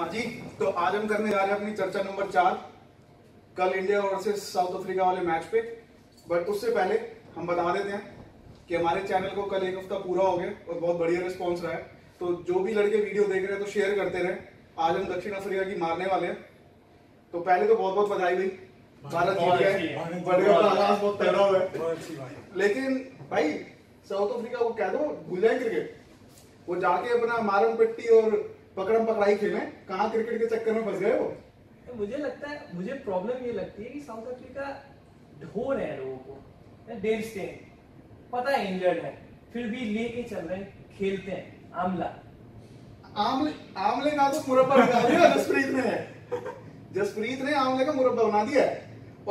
हाँ जी, तो आज हम करने जा रहे हैं अपनी चर्चा नंबर 4 कल इंडिया वर्सेस साउथ अफ्रीका वाले मैच पे। बट उससे पहले हम बता देते हैं कि हमारे चैनल को कल 1 हफ्ता पूरा हो गया और बहुत बढ़िया रिस्पॉन्स रहा है। तो जो भी लड़के वीडियो देख रहे हैं तो शेयर करते रहें। आज हम दक्षिण अफ्रीका की मारने वाले हैं। तो पहले तो बहुत बहुत बधाई भाई, भारत जीत गए, बढ़िया आगाज बहुत तगड़ा हुआ है। लेकिन भाई साउथ अफ्रीका को कह दो भूल जाए क्रिकेट, वो जाके अपना मारम पिट्टी और पकड़म पकड़ाई खेलें, कहाँ क्रिकेट के चक्कर में फंस गए वो। मुझे लगता है, मुझे प्रॉब्लम ये लगती है कि साउथ अफ्रीका ढो रहे हैं लोगों को। डेल स्टेन पता है इंजर्ड है, फिर भी लेके चल रहे हैं, खेलते हैं। आमले ना तो मुरब्बा बना दिया जसप्रीत ने आमले का मुरब्बा बना दिया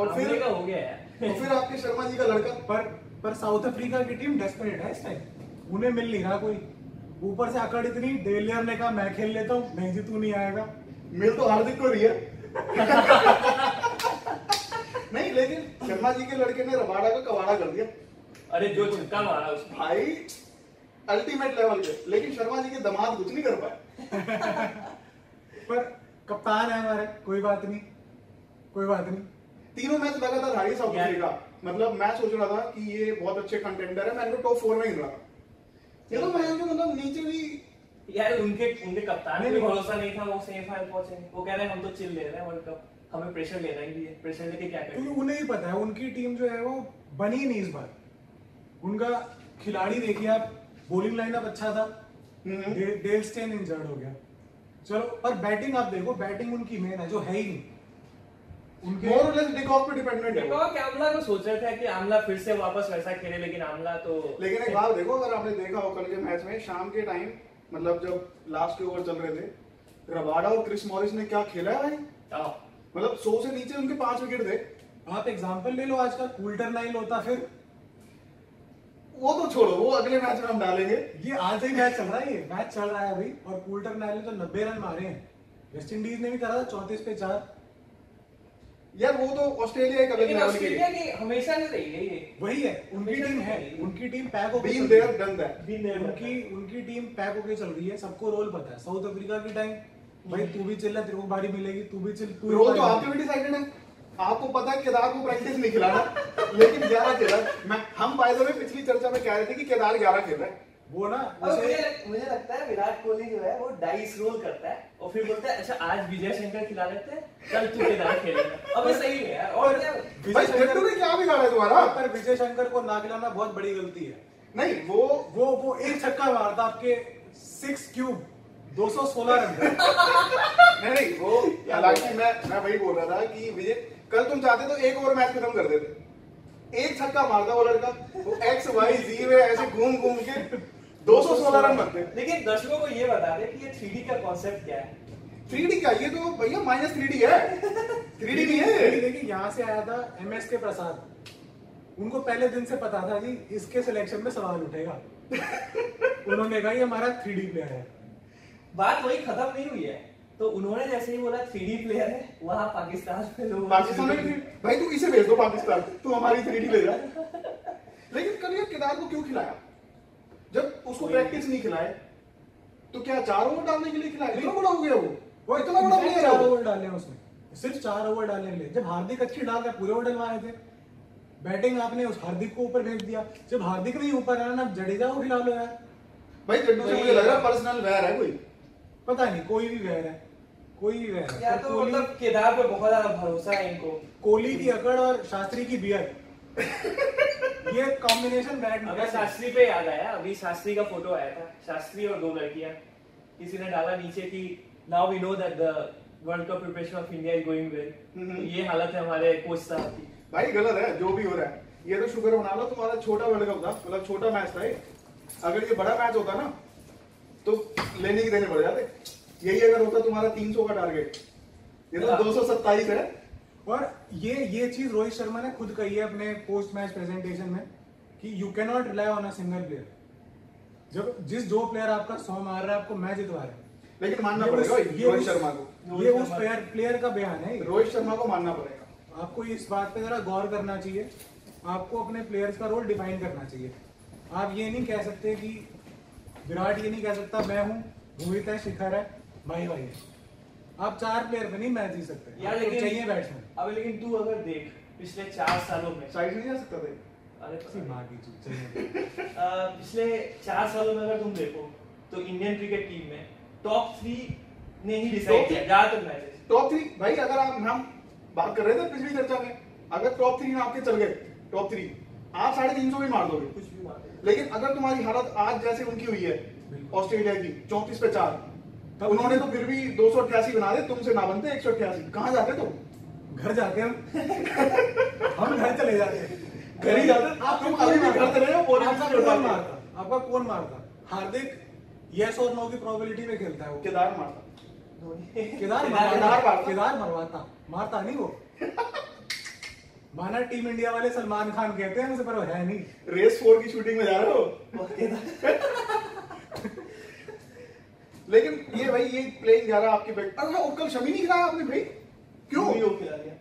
और फिर का हो गया और फिर आपके शर्मा जी का लड़का। पर साउथ अफ्रीका की टीम डेस्परेट है इस टाइम, उन्हें मिल नहीं रहा कोई। ऊपर से आकड़ इतनी, डेलियर ने कहा मैं खेल लेता हूँ, नहीं जी तू नहीं आएगा, मिल तो हार्दिक को रही है। नहीं, लेकिन शर्मा जी के लड़के ने रबाड़ा का कबाड़ा कर दिया। अरे जो छक्का मारा उसने भाई अल्टीमेट लेवल पे, लेकिन शर्मा जी के दामाद कुछ नहीं कर पाए। पर कप्तान है हमारे, कोई बात नहीं कोई बात नहीं। तीनों मैच लगातार हारी साउथ अफ्रीका। मतलब मैं सोच रहा था कि ये बहुत अच्छे कंटेंडर है, मैं इनको टॉप 4 में गिन रहा था। ये तो मतलब नीचे भी यार उनके कप्तान पे भरोसा नहीं था, वो सेमीफाइनल पहुंचे। वो कह रहे हैं हम तो चिल ले रहे हैं वर्ल्ड कप, हमें प्रेशर लेना ही है, प्रेशर लेके क्या करेंगे। उन्हें ही पता है उनकी टीम जो है वो बनी नहीं इस बार। उनका खिलाड़ी देखिए आप, बॉलिंग लाइनअप अच्छा था, डेल स्टेन इंजर्ड हो गया, चलो। पर बैटिंग आप देखो, बैटिंग उनकी मेन है जो है ही नहीं। डिकॉक पे डिपेंडेंट है। आमला को सोच रहे थे कि आमला फिर से वापस वैसा खेले, लेकिन आमला तो लेकिन एक बात देखो, अगर आपने देखा हो कल के मैच में शाम के टाइम, मतलब जब लास्ट के ओवर चल रहे थे, रबाडा और क्रिस मॉरिस ने क्या खेला है भाई। मतलब 100 से नीचे उनके 5 विकेट थे। आप एग्जांपल ले लो आज का कूल्टर नाइन होता, फिर वो तो छोड़ो, वो अगले मैच में हम डालेंगे। ये आज ही मैच चल रहा है, ये मैच चल रहा है अभी। और कूल्टर नाइन ने तो 90 रन मारे हैं, वेस्ट इंडीज ने भी करा था 34 पे 4 यार। वो तो ऑस्ट्रेलिया एक अलग लेवल की है, हमेशा नहीं रही है ये, वही है उनकी टीम है। उनकी टीम पैक होके चल रही है, उनकी टीम पैक होके चल रही है, सबको रोल पता है। साउथ अफ्रीका की टाइम भाई तू भी चिल रहा, तेरे को बारी मिलेगी, तू भी चिल। तू रोल तो आपके भी डिसाइडेड है, आपको पता है केदार को प्रैक्टिस नहीं खिलाना, लेकिन 11 खेला। हम बाय द वे पिछली चर्चा में कह रहे थे कि केदार 11 खेल रहा है वो ना। मुझे लगता है विराट कोहली जो है वो डाइस रोल करता है और फिर बोलता है अच्छा आज विजय शंकर खिला लेते हैं, कल तू केदार खेलेगा। अब सही है यार। और विजय शंकर ने क्या बिगाड़ा है तुम्हारा? पर विजय शंकर को ना खिलाना बहुत बड़ी गलती है। नहीं, वो एक छक्का मारता आपके 6 क्यूब 216 रन। नहीं वो, हालांकि मैं वही बोल रहा था कि विजय कल तुम चाहते तो एक ओवर मैच खत्म कर देते, एक छक्का मारता वो लड़का, वो XYZ में ऐसे घूम घूम के 216 रन बनते। लेकिन दर्शकों को ये बता दे कि ये 3D का कॉन्सेप्ट क्या है। 3D का ये तो भैया -3D है, 3D नहीं है। देखिए यहाँ से आया था MSK प्रसाद, उनको पहले दिन से पता था जी इसके सिलेक्शन में सवाल उठेगा। उन्होंने कहा ये हमारा 3D प्लेयर है। बात वही खत्म नहीं हुई है, तो उन्होंने जैसे ही बोला 3D प्लेयर है, वहाँ पाकिस्तान में भाई तू इसे भेज दो पाकिस्तान, तू हमारी 3D ले जा। लेकिन कल ये केदार को क्यों खिलाया जब उसको प्रैक्टिस नहीं खिलाए? तो क्या 4 ओवर डालने के लिए खिलाए? इतना बड़ा हो गया वो इतना बड़ा प्लेयर है। 4 ओवर डाले उसने, सिर्फ 4 ओवर डालने के लिए। जब हार्दिक अच्छी डाल रहा, पूरे ओवर डलवाए थे। बैटिंग आपने उस हार्दिक को ऊपर भेज दिया, जब हार्दिक नहीं ऊपर आया ना, आप जडेजा को खिला लो यार भाई। जड्डू से मुझे लग रहा है पर्सनल वैर है कोई, पता नहीं कोई भी वैर है, कोई भी वैर है। तो मतलब केदार पे बहुत ज्यादा भरोसा है इनको। कोहली की अकड़ और शास्त्री की बियर, ये कॉम्बिनेशन बैड। अगर शास्त्री पे याद आया, अभी शास्त्री का फोटो आया था, शास्त्री और 2 लड़कियां, किसी ने डाला नीचे कि now we know that the world cup preparation of India is going well. ये हालत है हमारे कोच साहब की। भाई गलत है जो भी हो रहा है। ये तो शुगर बना लो तुम्हारा छोटा वर्ल्ड कप था, मतलब छोटा मैच था ये। अगर ये बड़ा मैच होता ना तो लेने की देने पड़ जाते। यही अगर होता तुम्हारा 300 का टारगेट, ये तो 227 है। और ये चीज रोहित शर्मा ने खुद कही है अपने पोस्ट मैच प्रेजेंटेशन में कि you can not rely on a single player. जब जो प्लेयर आपका 100 मार रहा है, आपको मैच जितवा रहा है। लेकिन मानना पड़ेगा रोहित शर्मा को, ये उस प्लेयर का बयान है, रोहित शर्मा को मानना पड़ेगा। आपको इस बात पे जरा गौर करना चाहिए, आपको अपने प्लेयर्स का रोल डिफाइन करना चाहिए। आप ये नहीं कह सकते कि विराट ये नहीं कह सकता मैं हूँ, भूमित है, शिखर है, भाई भाई है। आप चार प्लेयर पे नहीं मैच जीत सकते यार, लेकिन चाहिए बैट्समैन। अब लेकिन तू अगर देख पिछले 4 सालों में साइड नहीं जा सकता थे। अरे किसी मां की चूक चाहिए। पिछले 4 सालों में अगर तुम देखो तो इंडियन क्रिकेट टीम में टॉप 3 ने ही डिसाइड किया ज्यादातर मैचेस। टॉप 3 भाई अगर हम बात कर रहे थे पिछली चर्चा में, अगर टॉप 3 आपके चल गए, टॉप 3 आप 350 भी मार दोगे, कुछ भी मार दोगे। लेकिन अगर तुम्हारी हालत आज जैसे उनकी हुई है ऑस्ट्रेलिया की 34 पे 4, उन्होंने तो फिर भी 288 बना दे, तुमसे ना बनते 188। कहाँ जाते तुम? घर जाते हम। हम घर चले जाते, घर ही जाते। आप तुम अभी भी घर चले जाओ। आपका कौन मारता? हार्दिक यस और नो की प्रोबेबिलिटी में खेलता है वो। केदार मारता, केदार मरवाता, मारता नहीं वो। माना टीम इंडिया वाले सलमान खान कहते हैं उसे, पर वो है नहीं। रेस 4 की शूटिंग में जा रहे हो। लेकिन ये भाई ये प्लेइंग जा रहा आपके बैट। अरे कल शमी नहीं खिलाया आपने भाई, क्यों? खिला दिया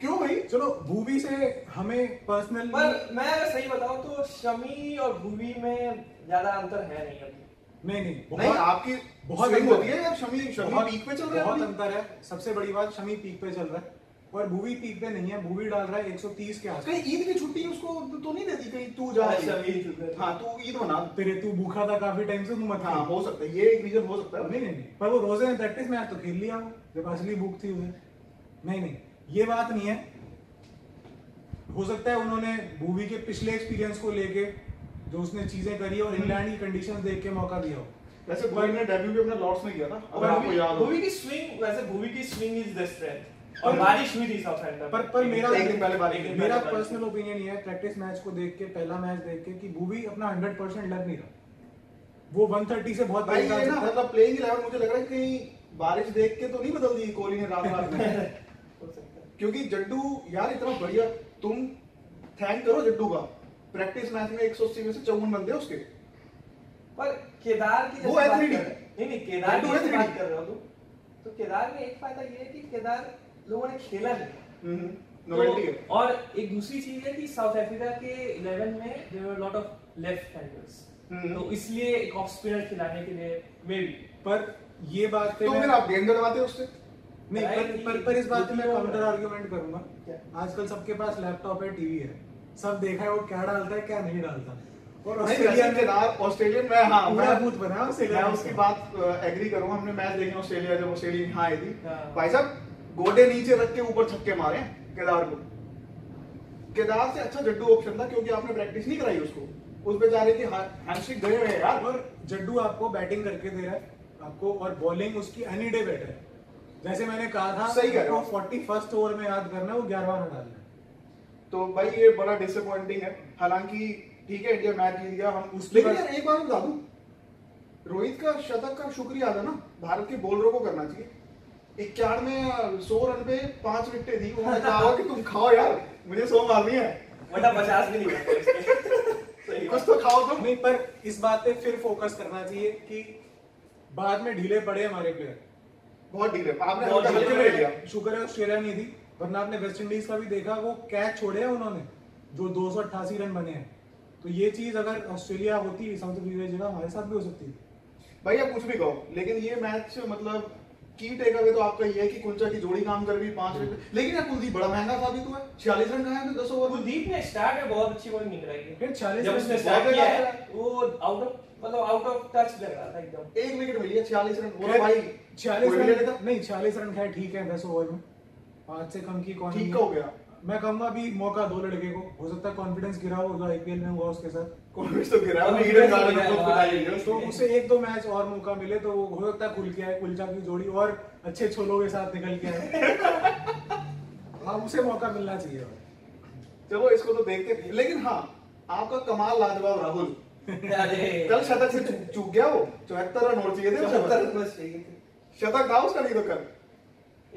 क्यों भाई? चलो भूवी से हमें पर्सनल, पर मैं अगर सही बताऊं तो शमी और भूवी में ज्यादा अंतर है नहीं अभी। नहीं आपकी बहुत होती है यार। शमी पीक पे चल रहा है, बहुत अंतर है। सबसे बड़ी बात शमी पीक पे चल रहा है और भूवी पीक पे नहीं है। भूवी डाल रहा है 130 के आसपास। कहीं ईद की छुट्टी उसको तो नहीं देती कहीं? तू जा ईद मना, तेरे तू भूखा था काफी टाइम से, तू मत। हाँ हो सकता है ये एक रीजन हो सकता है। नहीं, पर वो रोजे में प्रैक्टिस मैच तो खेल लिया वो, जब असली भूख थी उसे। नहीं ये बात नहीं है। हो सकता है उन्होंने भूवी के पिछले एक्सपीरियंस को लेके जो उसने चीजें करी और इंग्लैंड की कंडीशंस देख के मौका दिया हो। वैसे भूवी ने डेब्यू भी अपना लॉर्ड्स में किया था, अगर आपको याद हो। भूवी की स्विंग इज द स्ट्रेंथ और बारिश हुई थी साउथ अफ्रीका पर मेरा पर्सनल ओपिनियन ये है प्रैक्टिस मैच को देख के, पहला मैच देख के, कि भूवी अपना 100% लग नहीं रहा। वो 130 से बहुत भाई है ना, मतलब प्लेइंग 11 मुझे लग रहा है कहीं बारिश देख के तो नहीं बदल दी कोहली ने रात में। क्योंकि जड्डू यार इतना बढ़िया, तुम थैंक करो जड्डू का। प्रैक्टिस मैच में 180 में से 54 बंदे उसके। पर केदार की वो एथलीट है। नहीं केदार की बात कर रहा हूं तो केदार में एक फायदा ये है कि केदार लोगों ने खेला नहीं तो, और एक दूसरी चीज है कि साउथ अफ्रीका के 11 में there were lot of left handers, तो इसलिए एक ऑफ स्पिनर खिलाने के लिए मे बी। पर ये बात तो फिर आप गेंद लगाते हो उससे नहीं। पर इस बात पे मैं काउंटर आर्गुमेंट करूंगा। आजकल सबके पास लैपटॉप है, टीवी है, सब देखा है वो क्या डालता है क्या नहीं डालता। और ऑस्ट्रेलियन में हाँ भूत बना, मैं उसकी बात एग्री करूंगा। हमने मैच देखा ऑस्ट्रेलिया, जब ऑस्ट्रेलिया यहाँ आई थी भाई साहब गोडे नीचे रख के ऊपर छक्के मारे केदार को। केदार से अच्छा जड्डू ऑप्शन था, क्योंकि आपने प्रैक्टिस नहीं कराई उसको। उस बेचारे की हैंडस्ट्रिंग गए हुए यार। और जड्डू आपको बैटिंग करके दे रहा है आपको, और बॉलिंग उसकी एनी डे बेटर है। जैसे मैंने कहा था सही कह रहा हूं, 41st ओवर में याद करना वो 11वां रन डालना। तो भाई ये बड़ा डिसअपॉइंटिंग है। हालांकि ठीक है इंडिया मैच जीत गया हम उसके, लेकिन एक बार बता दूं रोहित का शतक का शुक्रिया अदा ना भारत के बॉलरों को करना चाहिए। 91 में 100 रन पे 5 विकेटें दी। उन्होंने कहा कि तुम खाओ यार, मुझे 100 मारनी है, वरना 50 भी नहीं, कुछ तो खाओ तुम। नहीं पर इस बात पे फिर फोकस करना चाहिए कि बाद में ढीले पड़े हमारे प्लेयर, बहुत ढीले। आपने हल्के में लिया, शुक्र है ऑस्ट्रेलिया नहीं थी, वरना आपने वेस्ट इंडीज का भी देखा वो कैच छोड़े हैं उन्होंने जो 288 रन बने हैं। तो ये चीज अगर ऑस्ट्रेलिया होती, साउथ अफ्रीका जगह हमारे साथ भी हो सकती थी। भाई आप कुछ भी कहो, लेकिन ये मैच मतलब की टेक अवे तो आपका ये है कि कुलचा की जोड़ी काम कर रही 5 विकेट। लेकिन यार कुलदीप बड़ा महंगा साबित हुआ है, 46 रन खाए तो 10 ओवर। कुलदीप ने स्टार्ट में बहुत अच्छी बॉलिंग निकाली है, 40 जब उसने स्टार्ट किया वो आउट ऑफ टच लग रहा था एकदम। 1 विकेट मिली है, 46 रन। बोला भाई 46 रन नहीं, 40 रन खाए ठीक है 10 ओवर में, 5 से कम की इकोनॉमी ठीक हो गया। मैं कहूंगा भी मौका दो लड़के को, हो सकता है कॉन्फिडेंस गिरा हो जो आईपीएल में हुआ उसके साथ। कॉन्फिडेंस तो गिरा है, तो उसे 1-2 मैच और मौका मिले तो वो हो सकता है खुल गया है। कुलचा की जोड़ी और अच्छे छोलों के साथ निकल के आए, हाँ उसे मौका मिलना चाहिए। चलो इसको तो देखते। लेकिन हाँ आपका कमाल लाजवाब राहुल कल शतक से चूक गया, वो 74 रन और चाहिए थे, 74 रन शतक था उसका। नहीं तो कल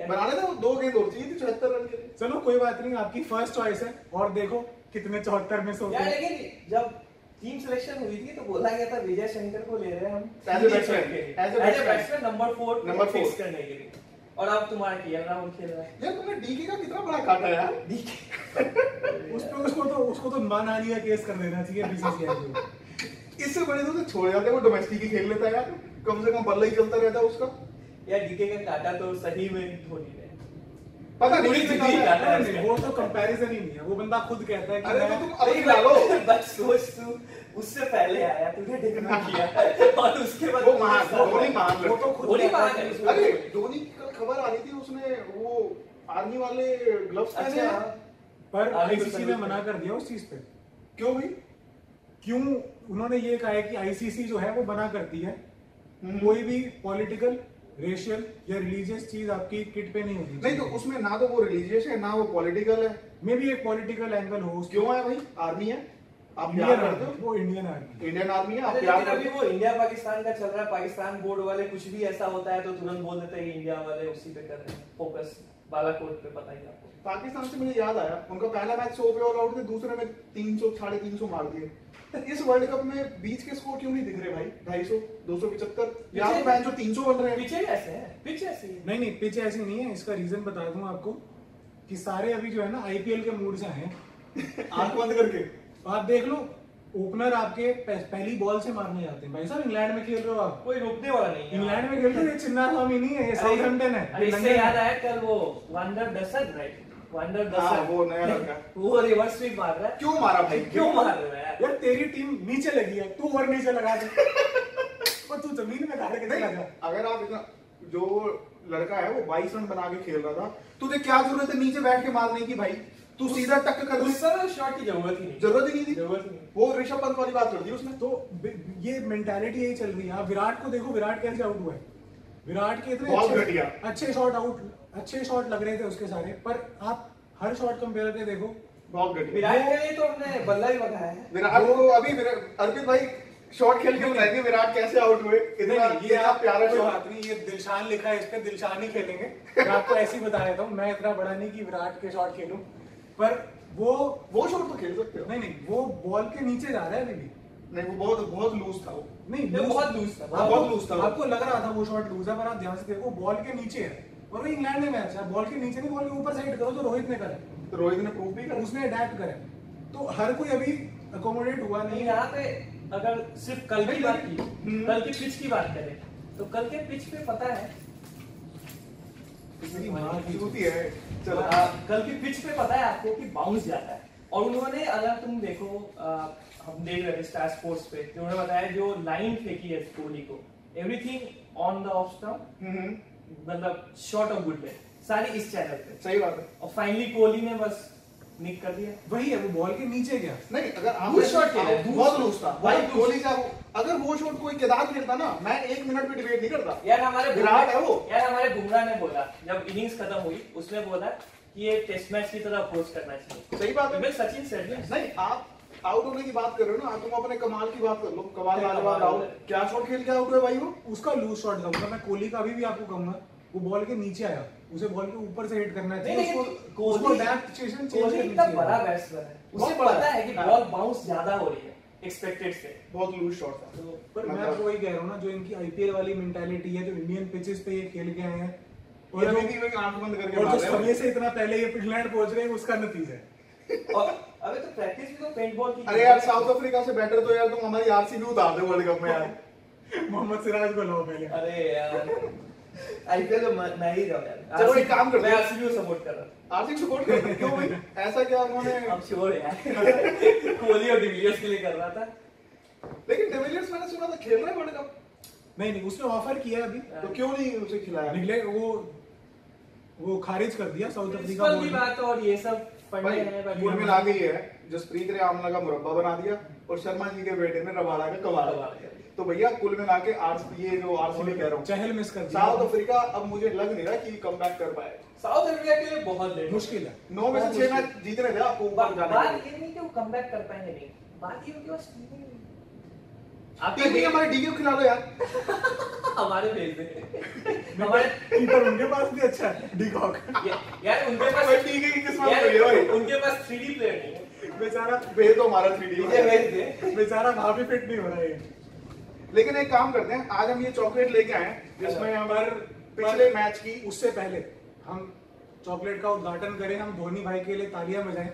बनाने था वो 2 गेंद और चाहिए थी 74 रन के लिए। चलो कोई बात नहीं, आपकी फर्स्ट चॉइस है और देखो कितने 74 में से होते हैं। लेकिन जब टीम सिलेक्शन हुई थी तो बोला गया था विजय शंकर को ले रहे हैं हम as a batsman number 4 fix करने के लिए, और अब तुम्हारा केएल राहुल खेल रहा है। यार तुमने डीके का कितना बड़ा काटा यार, डीके उसको तो मानहानिया केस कर देना चाहिए बीसीसीआई को। इससे बड़े तो छोड़ जाते, वो डोमेस्टिक ही खेल लेता यार, कम से कम बल्ला ही चलता रहता उसका। यार डीके का काटा तो सही में धोनी ने पता नहीं कितनी वो तो कंपैरिजन ही नहीं है। वो बंदा खुद कहता है कि अरे तो तुम अपनी डालो बस सोच तू उससे पहले आया तूने देखना किया और उसके बाद वो महान वो तो खुद ही महान। अरे धोनी की कल खबर आ रही थी उसने वो आर्मी वाले ग्लव्स पहने पर आईसीसी ने मना कर दिया उस चीज पे। क्यों भाई? क्यों उन्होंने ये कहा है कि आईसीसी जो है वो मना करती है कोई भी पॉलिटिकल रेशियल या रिलीजियस चीज आपकी किट पे नहीं होगी। नहीं तो उसमें ना तो वो रिलीजियस है ना वो पॉलिटिकल है। मे भी एक पॉलिटिकल एंगल हो। क्यों है भाई? आर्मी है आप प्यार करते हो। वो इंडियन आर्मी है आप प्यार करते हो। वो इंडिया पाकिस्तान का चल रहा है। पाकिस्तान बोर्ड वाले कुछ भी ऐसा होता है तो तुरंत बोल देते हैं इंडिया वाले उसी पे कर रहे हैं फोकस। बालाकोट पे पता ही आपको पाकिस्तान से मुझे याद आया उनका पहला मैच 100 पे ऑल आउट थे दूसरे में 300 350 मार दिए। इस वर्ल्ड कप में बीच के स्कोर क्यों नहीं दिख रहे भाई? 250 275 या मैच जो 300 बन रहे हैं। पीछे ऐसे है पिच ऐसी नहीं पिच ऐसी नहीं है। इसका रीजन बता दूं आपको कि सारे अभी जो है ना आईपीएल के मूड से हैं। आंख बंद करके आप देख लो ओपनर आपके पहली बॉल से मारने जाते हैं। भाई साहब इंग्लैंड में खेल रहे हो आप कोई रोकने वाला नहीं है। इंग्लैंड में खेल रहे हो चिन्ना स्वामी नहीं है ये साउथहैम्पटन है। इससे याद आया कल वो वान डर डसन वो नया लड़का वो रिवर्स स्वीप मार रहा है। क्यों मारा भाई? क्यों मार रहा है यार? तेरी टीम नीचे लगी है तू और नीचे लगा दे पर तू जमीन में गाड़ के नहीं लगा। अगर आप इतना जो लड़का है वो 22 रन बना के खेल रहा था तुझे क्या जरूरत है नीचे बैठ के मारने की? भाई तू सीधा टक्कर कर दे। सर शॉट की जरूरत ही नहीं थी। वो ऋषभ पंत वाली बात कर दी उसने। तो ये मेंटालिटी यही चल रही है। आप विराट को देखो विराट कैसे आउट हुआ है। विराट के इतने अच्छे शॉट लग रहे थे उसके सारे पर आप हर शॉट कंपेयर करके देखो बहुत घटिया। विराट के लिए तो हमने बल्ला ही बताया है। विराट को अभी अर्पित भाई शॉट खेल के बताएंगे विराट कैसे आउट हुए। इतना ये आप प्यारा शॉट नहीं ये दिलशान लिखा है इस पे दिलशान ही खेलेंगे। मैं आपको ऐसे ही बता देता हूँ मैं इतना बड़ा नहीं कि विराट के शॉट खेलूं पर वो शॉट तो खेल सकते हो। नहीं वो बॉल के नीचे जा रहा है अभी भी नहीं वो बहुत लूज था। वो नहीं बहुत लूज था। आपको लग रहा था वो शॉट लूज है पर आप ध्यान से देखो बॉल के नीचे है और वो इंग्लैंड में मैच है। बॉल के नीचे नहीं बॉल के ऊपर साइड करो तो रोहित ने करा। तो रोहित ने प्रूव भी करा उसने अडेप्ट करा तो हर कोई अभी अकोमोडेट हुआ नहीं। यहाँ पे अगर सिर्फ कल की पिच की बात करें तो कल के पिच पे पता है है। चलो कल की पिच पे पता है आपको कि बाउंस जाता है और उन्होंने अगर तुम देखो हम देख रहे थे स्टार स्पोर्ट्स पे तो उन्होंने बताया जो लाइन फेंकी है कोहली को everything on the off stump मतलब शॉट ऑफ गुड लेंथ सारी इस चैनल पे। सही बात है। और फाइनली कोहली ने बस निक कर दिया। वही है वो बॉल के नीचे गया। नहीं अगर आप शॉट बहुत लूज था भाई कोहली का। अगर वो शॉट कोई केदार खेलता ना मैं एक मिनट भी डिबेट नहीं करता। यार हमारे विराट है वो। यार हमारे बुमराह ने बोला जब इनिंग्स खत्म हुई उसने बोला कि ये टेस्ट मैच की तरह अप्रोच करना चाहिए। सही बात है। सचिन सेठ नहीं आप आउट होने की बात कर रहे हो ना। तुम अपने कमाल की बात कर लो। कमाल लाजवाब आउट क्या शॉट खेल के आउट हुआ भाई। वो उसका लूज शॉट कहूंगा मैं कोहली का अभी भी आपको कहूंगा वो बॉल के नीचे आया उसे बॉल के ऊपर से हिट करना चाहिए। उसको एडप्टेशन चाहिए। इतना बड़ा बैट्समैन है उसे पता है कि बॉल बाउंस ज्यादा हो रही है एक्सपेक्टेड से। बहुत लूज शॉट था तो पर मैं वही कह रहा हूं ना जो इनकी आईपीएल वाली मेंटालिटी है जो इंडियन पिचेस पे ये खेल के आए हैं और अभी आंख बंद करके और जो समय से इतना पहले ये फिनलैंड पहुंच रहे हैं उसका नतीजा है। और अबे तो प्रैक्टिस भी तो पेंट बॉल की। अरे यार साउथ अफ्रीका से बेटर तो यार तुम हमारी आरसी भी उतार दो वर्ल्ड कप में यार। मोहम्मद सिराज को लाओ पहले। अरे यार आईपीएल तो मैं ही रहा यार। चलो एक काम करते हैं आरसीबी को सपोर्ट कर रहा। आरसीबी सपोर्ट कर रहा क्यों भाई? ऐसा क्या उन्होंने अब श्योर है यार कोहली और डिविलियर्स के लिए कर रहा था लेकिन डिविलियर्स मैंने सुना था खेल रहा है वर्ल्ड कप। नहीं उसने ऑफर किया अभी तो क्यों नहीं उसे खिलाया। निकले वो खारिज कर दिया साउथ अफ्रीका की बात। और ये सब पंडे हैं बोल में आ गई है। जसप्रीत ने आमला का मुरब्बा बना दिया और शर्मा जी के बेटे ने रबाड़ा का कबाड़ा बना दिया। तो भैया कुल मिला के ये जो आरसीबी कह रहा हूं चहल मिस कर दिया। साउथ अफ्रीका अब मुझे लग नहीं रहा कि कमबैक कर पाए। साउथ अफ्रीका के लिए बहुत मुश्किल है। 9 में से 6 मैच जीतने थे आपको। बात ये नहीं कि वो कमबैक कर पाएंगे नहीं बात ये है कि वो स्टीम आप भी हमारे डीके खिला दो यार। हमारे भेज दे हमारे कीपर उनके पास भी अच्छा डिकॉक यार उनके पास डीके की किस्मत है भाई। उनके पास 3D प्लेयर नहीं बेचारा भेज दो हमारा 3D भेज दे बेचारा वहां भी फिट नहीं हो रहा है। लेकिन एक काम करते हैं आज हम ये चॉकलेट लेके आए हैं जिसमें हमारे पिछले मैच की उससे पहले हम चॉकलेट का उद्घाटन करें। हम धोनी भाई के लिए तालियां बजाएं।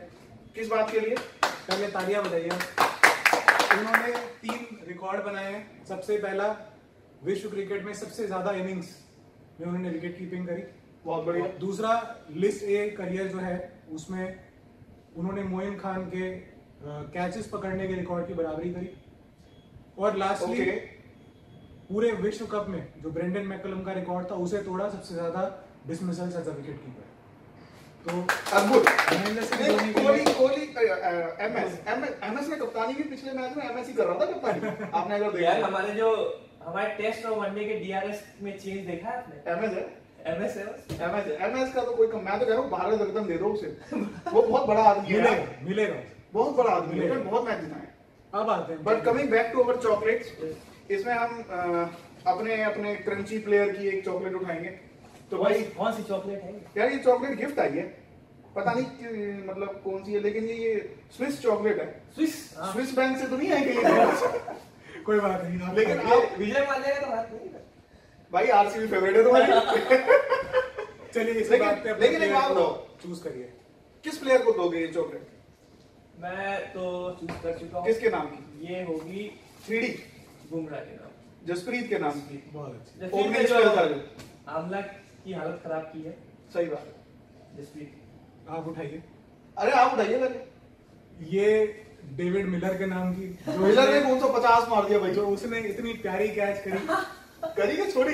किस बात के लिए? पहले तालियां बजाइए। उन्होंने 3 रिकॉर्ड बनाए हैं। सबसे पहला विश्व क्रिकेट में सबसे ज्यादा इनिंग्स में उन्होंने विकेट कीपिंग करी, बहुत बढ़िया। दूसरा लिस्ट ए करियर जो है उसमें उन्होंने मोइन खान के कैचेस पकड़ने के रिकॉर्ड की बराबरी करी। और लास्टली पूरे विश्व कप में जो ब्रेंडन मैकलम का रिकॉर्ड था उसे तोड़ा, सबसे ज्यादा dismissals as a wicket keeper. तो अद्भुत कोहली एमएस ने कप्तानी भी पिछले मैच में एमएस ही कर रहा था कप्तानी। आपने अगर देखा यार हमारे जो हमारे टेस्ट और वनडे के डीआरएस में चेंज देखा है आपने? एमएस का तो कोई कम, मैं तो कह रहा हूं भारत रत्न दे दो उसे। वो बहुत बड़ा आदमी है, मिलेगा, बहुत बड़ा आदमी है, बहुत मैच जिताए। अब आते हैं but coming back to our chocolates, इसमें हम अपने अपने क्रंची प्लेयर की एक चॉकलेट उठाएंगे। तो भाई कौन सी चॉकलेट है यार? ये चॉकलेट गिफ्ट आई है, पता नहीं मतलब कौन सी है, लेकिन ये स्विस चॉकलेट है। स्विस बैंक से तो नहीं आई गई? कोई बात नहीं, लेकिन आप विजय माल्या का बात नहीं है भाई, आरसीबी फेवरेट है तुम्हारी। चलिए इस बात पे, लेकिन एक बात चूज करिए, किस प्लेयर को दोगे ये चॉकलेट? मैं तो चूज कर चुका हूं। किसके नाम की ये होगी? 3D बुमराह के नाम, जसप्रीत के नाम की। बहुत अच्छा, ओपनिंग खेल आमला की हालत खराब की है, सही बात। जसप्रीत आप उठाइए। अरे आप उठाइए पहले। ये डेविड मिलर के नाम की, मिलर ने 350 मार दिया भाई, जो उसने इतनी प्यारी कैच करी के छोड़ी।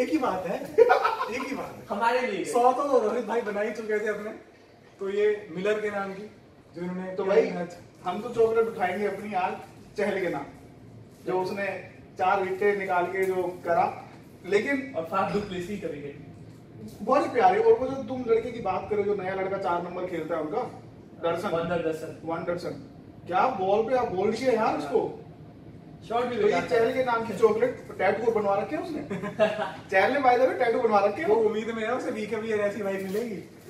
एक ही बात है, एक ही बात है हमारे लिए, 100 तो रोहित भाई बना ही चुके थे अपने, तो ये मिलर के नाम की जो उन्होंने। तो भाई हम तो चॉकलेट उठाएंगे अपनी आज चहल के नाम, जो उसने 4 विकेट निकाल के जो करा, लेकिन और साथ डुप्लेसी करेंगे, बहुत ही प्यारे। और वो जो तुम लड़के की बात करो, जो नया लड़का 4 नंबर खेलता है उनका, वन दर्शन, क्या बॉल पे आप बोल दिए यार उसको, शॉट भी। तो ये चहल के नाम की चॉकलेट, टैटू बनवा रखे उसने। चहल ने बाय द वे टैटू बनवा रखे, वो उम्मीद में है उसे वीक भी ऐसी वाइफ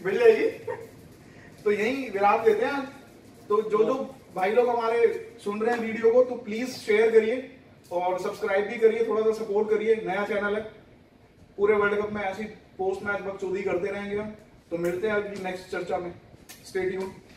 मिल जाएगी। तो यही विराम देते हैं। तो जो जो भाई लोग हमारे सुन रहे हैं वीडियो को, तो प्लीज शेयर करिए और सब्सक्राइब भी करिए, थोड़ा सा सपोर्ट करिए, नया चैनल है। पूरे वर्ल्ड कप में ऐसी पोस्ट मैच बकचोदी करते रहेंगे हम। तो मिलते हैं अगली नेक्स्ट चर्चा में, स्टे ट्यून्ड।